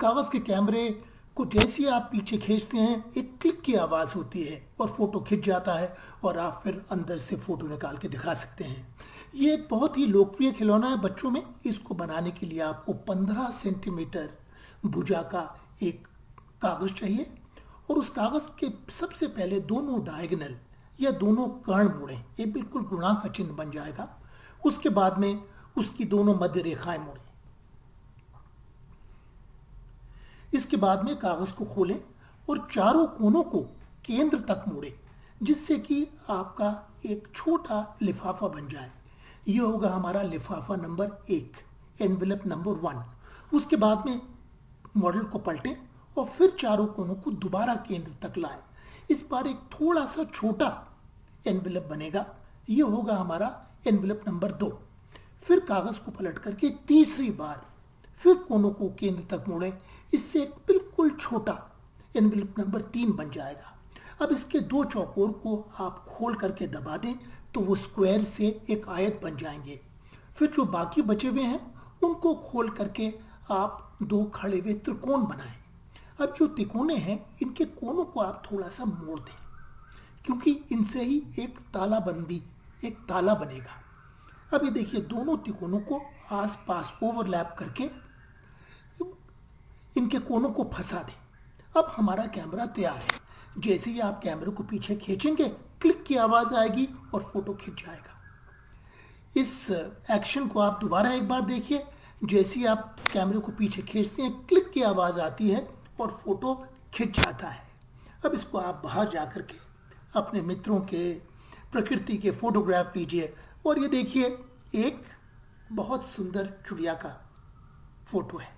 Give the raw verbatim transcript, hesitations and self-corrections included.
कागज़ के कैमरे को जैसे आप पीछे खींचते हैं एक क्लिक की आवाज़ होती है और फ़ोटो खिंच जाता है और आप फिर अंदर से फ़ोटो निकाल के दिखा सकते हैं। ये एक बहुत ही लोकप्रिय खिलौना है बच्चों में। इसको बनाने के लिए आपको पंद्रह सेंटीमीटर भुजा का एक कागज़ चाहिए और उस कागज़ के सबसे पहले दोनों डायगोनल या दोनों कर्ण मोड़ें, ये बिल्कुल गुणांक का चिन्ह बन जाएगा। उसके बाद में उसकी दोनों मध्य रेखाएं मोड़ें। इसके बाद में कागज को खोलें और चारों कोनों को केंद्र तक मोड़ें जिससे कि आपका एक छोटा लिफाफा बन जाए। यह होगा हमारा लिफाफा नंबर एक, एनवेलप नंबर वन। उसके बाद में मॉडल को पलटें और फिर चारों कोनों को दोबारा केंद्र तक लाएं। इस बार एक थोड़ा सा छोटा एनवेलप बनेगा, यह होगा हमारा एनवेलप नंबर दो। फिर कागज को पलट करके तीसरी बार फिर कोनों को केंद्र तक मोड़ें, इससे एक बिल्कुल छोटा एनवेलप नंबर तीन बन जाएगा। अब इसके दो चौकोर को आप खोल करके दबा दें तो वो स्क्वायर से एक आयत बन जाएंगे। फिर जो बाकी बचे हुए हैं उनको खोल करके आप दो खड़े हुए त्रिकोण बनाएं। अब जो त्रिकोणे हैं इनके कोनों को आप थोड़ा सा मोड़ दें क्योंकि इनसे ही एक तालाबंदी, एक ताला बनेगा। अब ये देखिए दोनों त्रिकोणों को आसपास ओवरलैप करके इनके कोनों को फंसा दें। अब हमारा कैमरा तैयार है। जैसे ही आप कैमरे को पीछे खींचेंगे क्लिक की आवाज़ आएगी और फोटो खिंच जाएगा। इस एक्शन को आप दोबारा एक बार देखिए। जैसे ही आप कैमरे को पीछे खींचते हैं क्लिक की आवाज़ आती है और फोटो खिंच जाता है। अब इसको आप बाहर जा कर के अपने मित्रों के, प्रकृति के फोटोग्राफ लीजिए और ये देखिए एक बहुत सुंदर चिड़िया का फोटो है।